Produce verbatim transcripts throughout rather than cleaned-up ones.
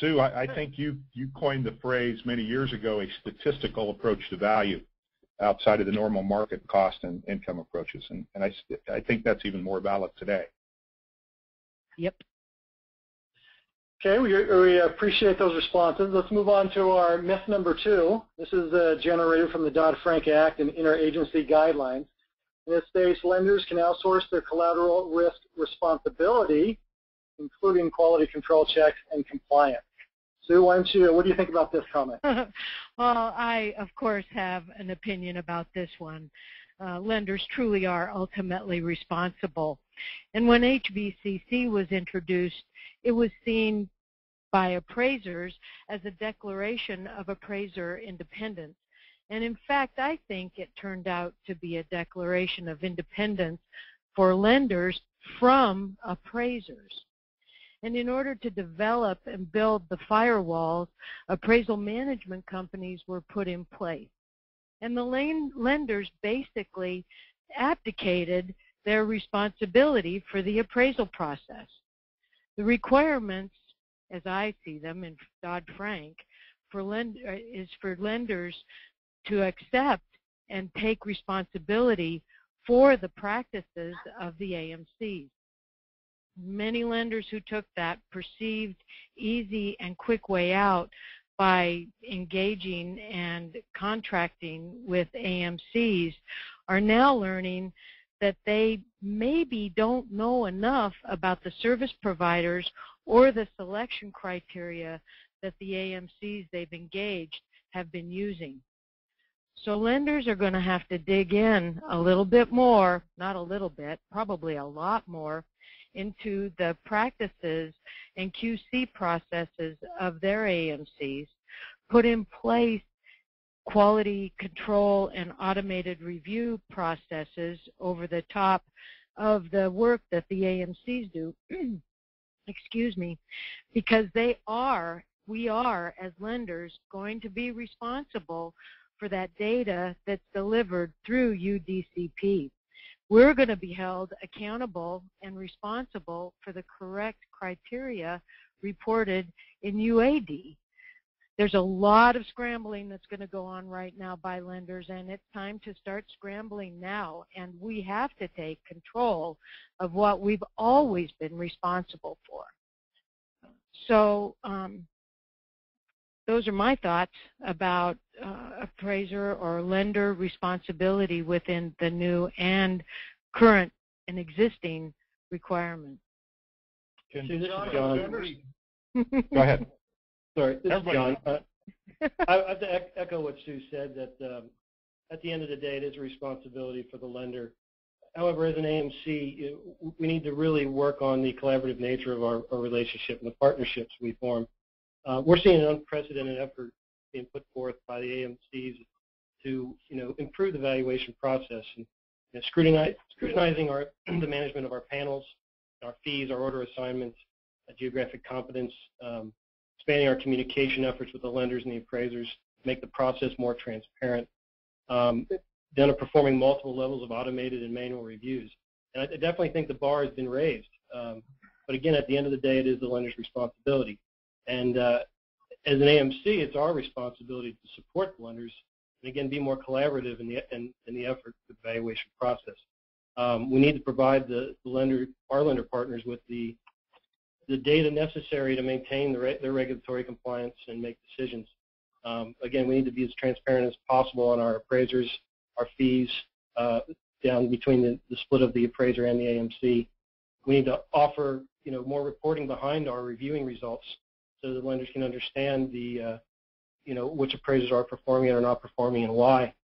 Sue, I, I think you, you coined the phrase many years ago, a statistical approach to value outside of the normal market cost and income approaches. And, and I, I think that's even more valid today. Yep. Okay, we, we appreciate those responses. Let's move on to our myth number two. This is uh, generated from the Dodd-Frank Act and interagency guidelines. And it states lenders can outsource their collateral risk responsibility, including quality control checks and compliance. Sue, why don't you, what do you think about this comment? Well, I, of course, have an opinion about this one. Uh, lenders truly are ultimately responsible. And when H B C C was introduced, it was seen by appraisers as a declaration of appraiser independence. And in fact, I think it turned out to be a declaration of independence for lenders from appraisers. And in order to develop and build the firewalls, appraisal management companies were put in place. And the lenders basically abdicated their responsibility for the appraisal process. The requirements, as I see them in Dodd-Frank, for lend is for lenders to accept and take responsibility for the practices of the A M Cs. Many lenders who took that perceived easy and quick way out by engaging and contracting with A M Cs are now learning that they maybe don't know enough about the service providers or the selection criteria that the A M Cs they've engaged have been using. So lenders are going to have to dig in a little bit more, not a little bit, probably a lot more, into the practices and Q C processes of their A M Cs, put in place quality control and automated review processes over the top of the work that the A M Cs do, excuse me, because they are, we are as lenders going to be responsible for that data that's delivered through U D C P. We're going to be held accountable and responsible for the correct criteria reported in U A D. There's a lot of scrambling that's going to go on right now by lenders, and it's time to start scrambling now, and we have to take control of what we've always been responsible for. So um, those are my thoughts about Uh, appraiser or lender responsibility within the new and current and existing requirements. Can, this John, is John. Go ahead. Sorry, this is John. Uh, I have to echo what Sue said, that um, at the end of the day, it is a responsibility for the lender. However, as an A M C, it, we need to really work on the collaborative nature of our, our relationship and the partnerships we form. Uh, we're seeing an unprecedented effort being put forth by the A M Cs to, you know, improve the valuation process and, you know, scrutinize, scrutinizing our, the management of our panels, our fees, our order assignments, uh, geographic competence, um, expanding our communication efforts with the lenders and the appraisers, make the process more transparent, um, then are performing multiple levels of automated and manual reviews. And I, I definitely think the bar has been raised. Um, but again, at the end of the day, it is the lender's responsibility. And uh, as an A M C, it's our responsibility to support the lenders and, again, be more collaborative in the, in, in the effort of the valuation process. Um, we need to provide the, the lender, our lender partners with the, the data necessary to maintain the re their regulatory compliance and make decisions. Um, again, we need to be as transparent as possible on our appraisers, our fees, uh, down between the, the split of the appraiser and the A M C. We need to offer, you know, more reporting behind our reviewing results, so that lenders can understand the, uh, you know, which appraisers are performing and are not performing and why.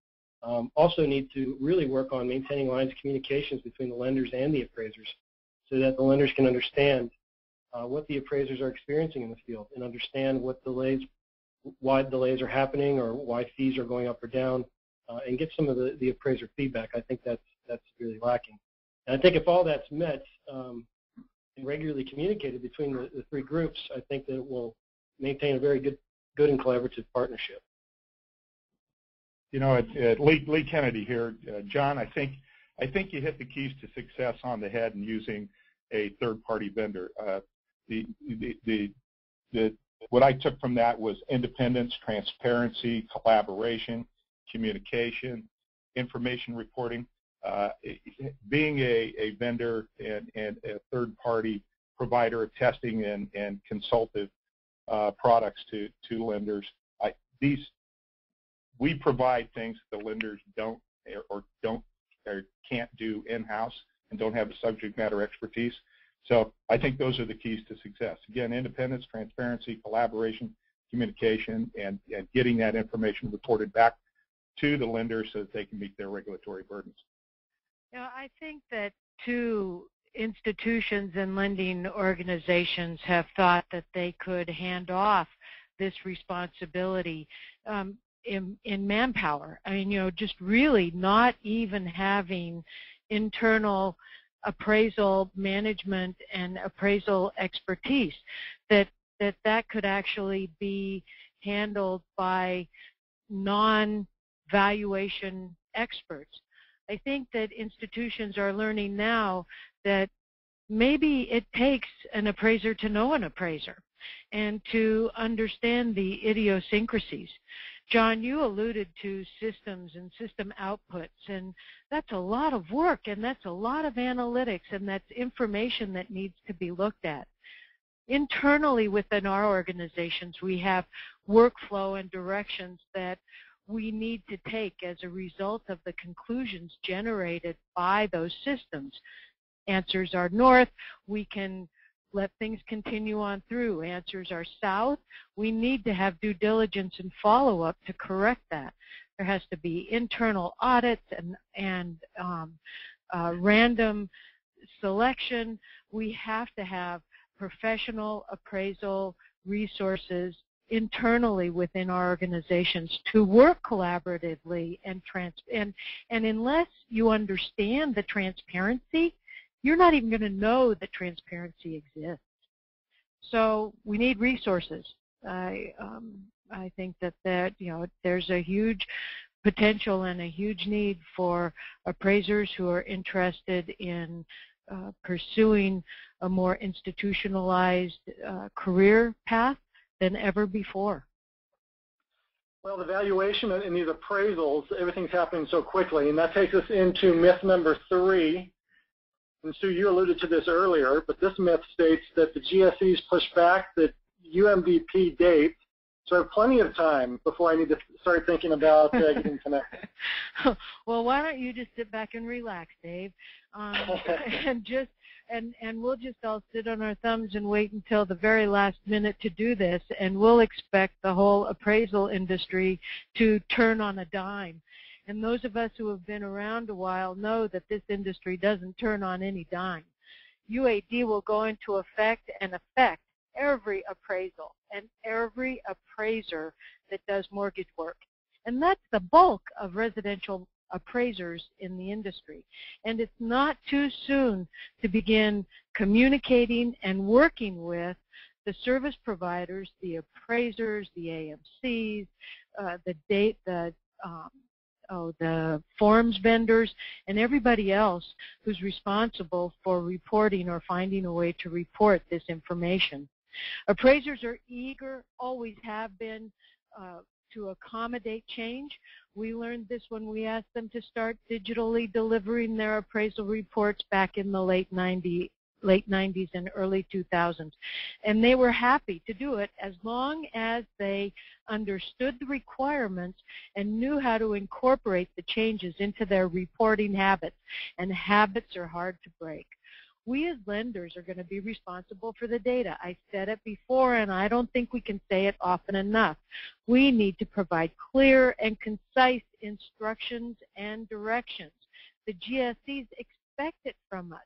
Um, also need to really work on maintaining lines of communications between the lenders and the appraisers so that the lenders can understand uh, what the appraisers are experiencing in the field and understand what delays, why delays are happening or why fees are going up or down, uh, and get some of the, the appraiser feedback. I think that's, that's really lacking. And I think if all that's met, um, regularly communicated between the, the three groups, I think that it will maintain a very good, good and collaborative partnership. You know, it, it, Lee, Lee Kennedy here, uh, John. I think I think you hit the keys to success on the head in using a third-party vendor. Uh, the, the the the What I took from that was independence, transparency, collaboration, communication, information reporting. Uh, being a, a vendor and, and a third-party provider of testing and, and consultative uh, products to, to lenders, I, these we provide things the lenders don't or don't or can't do in-house and don't have the subject matter expertise. So I think those are the keys to success. Again, independence, transparency, collaboration, communication, and, and getting that information reported back to the lender so that they can meet their regulatory burdens. Now, I think that two institutions and lending organizations have thought that they could hand off this responsibility um, in, in manpower. I mean, you know, just really not even having internal appraisal management and appraisal expertise, that that, that could actually be handled by non-valuation experts. I think that institutions are learning now that maybe it takes an appraiser to know an appraiser and to understand the idiosyncrasies. John, you alluded to systems and system outputs, and that's a lot of work, and that's a lot of analytics, and that's information that needs to be looked at. Internally within our organizations, we have workflow and directions that we need to take as a result of the conclusions generated by those systems. Answers are north, we can let things continue on through. Answers are south. We need to have due diligence and follow-up to correct that. There has to be internal audits and, and um, uh, random selection. We have to have professional appraisal resources internally within our organizations to work collaboratively and trans and, and unless you understand the transparency, you're not even going to know that transparency exists. So we need resources. I, um, I think that, that you know, there's a huge potential and a huge need for appraisers who are interested in uh, pursuing a more institutionalized uh, career path than ever before. Well, the valuation in these appraisals, everything's happening so quickly, and that takes us into myth number three. And Sue, you alluded to this earlier, but this myth states that the G S Es push back the U M D P date, so I have plenty of time before I need to start thinking about uh, getting connected. Well, why don't you just sit back and relax, Dave, um, and just and and we'll just all sit on our thumbs and wait until the very last minute to do this, and we'll expect the whole appraisal industry to turn on a dime. And those of us who have been around a while know that this industry doesn't turn on any dime. U A D will go into effect and affect every appraisal and every appraiser that does mortgage work. And that's the bulk of residential appraisers in the industry. And it's not too soon to begin communicating and working with the service providers, the appraisers, the A M Cs, uh, the date, the um, Oh, the forms vendors, and everybody else who's responsible for reporting or finding a way to report this information. Appraisers are eager, always have been, uh, to accommodate change. We learned this when we asked them to start digitally delivering their appraisal reports back in the late nineties and early two thousands. And they were happy to do it as long as they understood the requirements and knew how to incorporate the changes into their reporting habits. And habits are hard to break. We as lenders are going to be responsible for the data. I said it before, and I don't think we can say it often enough. We need to provide clear and concise instructions and directions. The G S Es expect it from us.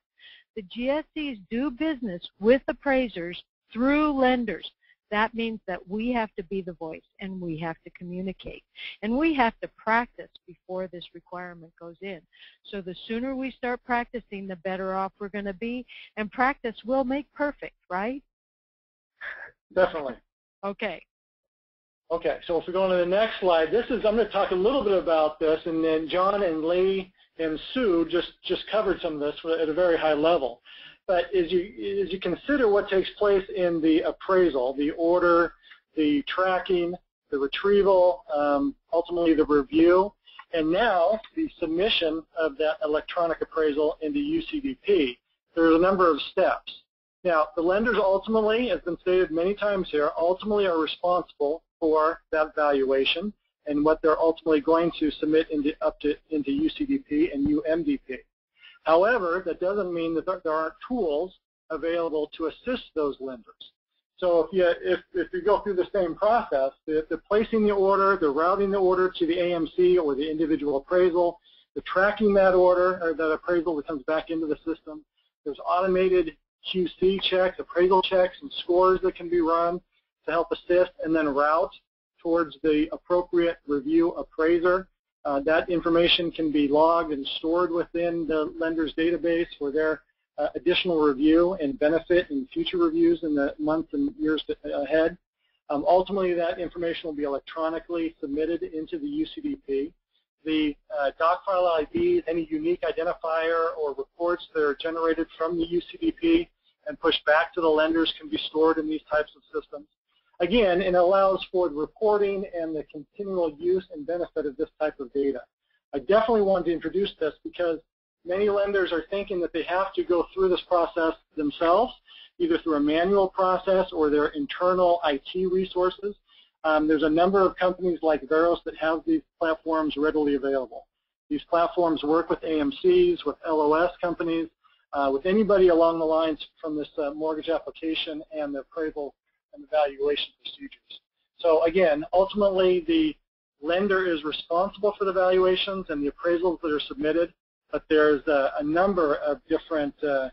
The G S Es do business with appraisers through lenders. That means that we have to be the voice, and we have to communicate. And we have to practice before this requirement goes in. So the sooner we start practicing, the better off we're going to be. And practice will make perfect, right? Definitely. Okay. Okay, so if we go on to the next slide, this is, I'm going to talk a little bit about this, and then John and Lee and Sue just, just covered some of this at a very high level. But as you, as you consider what takes place in the appraisal, the order, the tracking, the retrieval, um, ultimately the review, and now the submission of that electronic appraisal into U C D P. There's a number of steps. Now, the lenders ultimately, as has been stated many times here, ultimately are responsible for that valuation and what they're ultimately going to submit into, up to, into U C D P and U M D P. However, that doesn't mean that there aren't tools available to assist those lenders. So if you, if, if you go through the same process, the, the placing the order, the routing the order to the A M C or the individual appraisal, the tracking that order or that appraisal that comes back into the system, there's automated Q C checks, appraisal checks, and scores that can be run to help assist and then route towards the appropriate review appraiser. Uh, that information can be logged and stored within the lender's database for their uh, additional review and benefit in future reviews in the months and years ahead. Um, ultimately, that information will be electronically submitted into the U C D P. The uh, doc file I Ds, any unique identifier or reports that are generated from the U C D P and pushed back to the lenders can be stored in these types of systems. Again, it allows for the reporting and the continual use and benefit of this type of data. I definitely wanted to introduce this because many lenders are thinking that they have to go through this process themselves, either through a manual process or their internal I T resources. Um, there's a number of companies like Veros that have these platforms readily available. These platforms work with A M Cs, with L O S companies, uh, with anybody along the lines from this uh, mortgage application and the appraisal and evaluation procedures. So again, ultimately the lender is responsible for the valuations and the appraisals that are submitted, but there's a, a number of different uh,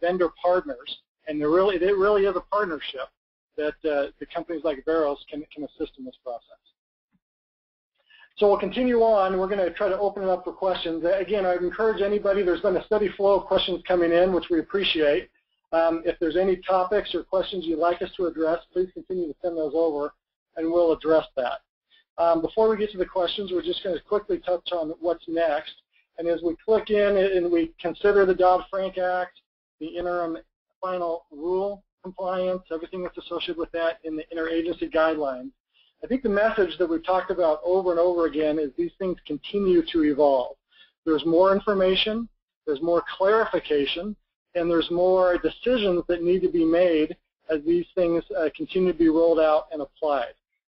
vendor partners, and there really, it really is a partnership that uh, the companies like Barrows can, can assist in this process. So we'll continue on. We're going to try to open it up for questions. Again, I'd encourage anybody, there's been a steady flow of questions coming in, which we appreciate. Um, if there's any topics or questions you'd like us to address, please continue to send those over, and we'll address that. Um, before we get to the questions, we're just going to quickly touch on what's next. And as we click in and we consider the Dodd-Frank Act, the interim final rule compliance, everything that's associated with that in the interagency guidelines, I think the message that we've talked about over and over again is these things continue to evolve. There's more information, there's more clarification, and there's more decisions that need to be made as these things uh, continue to be rolled out and applied.